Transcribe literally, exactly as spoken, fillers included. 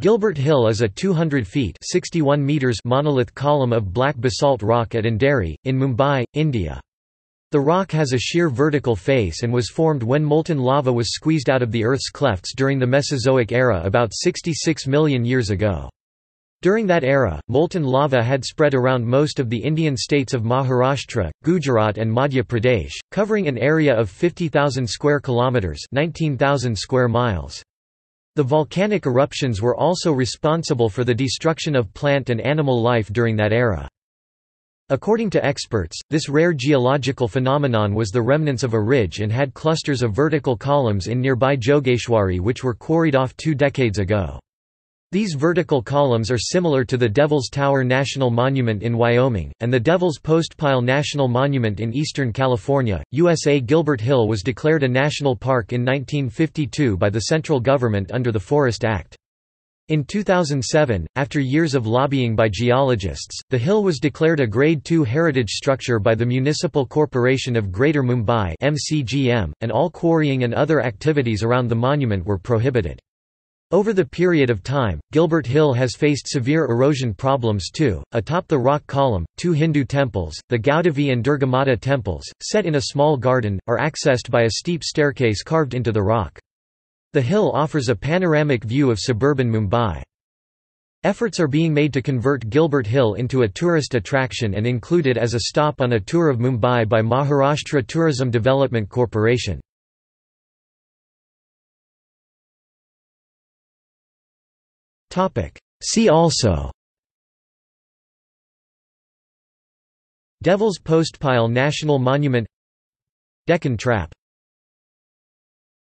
Gilbert Hill is a two hundred feet (sixty-one meters) monolith column of black basalt rock at Andheri, in Mumbai, India. The rock has a sheer vertical face and was formed when molten lava was squeezed out of the Earth's clefts during the Mesozoic era about sixty-six million years ago. During that era, molten lava had spread around most of the Indian states of Maharashtra, Gujarat and Madhya Pradesh, covering an area of fifty thousand square kilometers (nineteen thousand square miles). The volcanic eruptions were also responsible for the destruction of plant and animal life during that era. According to experts, this rare geological phenomenon was the remnants of a ridge and had clusters of vertical columns in nearby Jogeshwari which were quarried off two decades ago. These vertical columns are similar to the Devil's Tower National Monument in Wyoming, and the Devil's Postpile National Monument in eastern California, U S A. Gilbert Hill was declared a national park in nineteen fifty-two by the central government under the Forest Act. In two thousand seven, after years of lobbying by geologists, the hill was declared a Grade two heritage structure by the Municipal Corporation of Greater Mumbai (M C G M), and all quarrying and other activities around the monument were prohibited. Over the period of time, Gilbert Hill has faced severe erosion problems too. Atop the rock column, two Hindu temples, the Gaudavi and Durgamata temples, set in a small garden, are accessed by a steep staircase carved into the rock. The hill offers a panoramic view of suburban Mumbai. Efforts are being made to convert Gilbert Hill into a tourist attraction and include it as a stop on a tour of Mumbai by Maharashtra Tourism Development Corporation. See also: Devil's Postpile National Monument, Deccan Trap.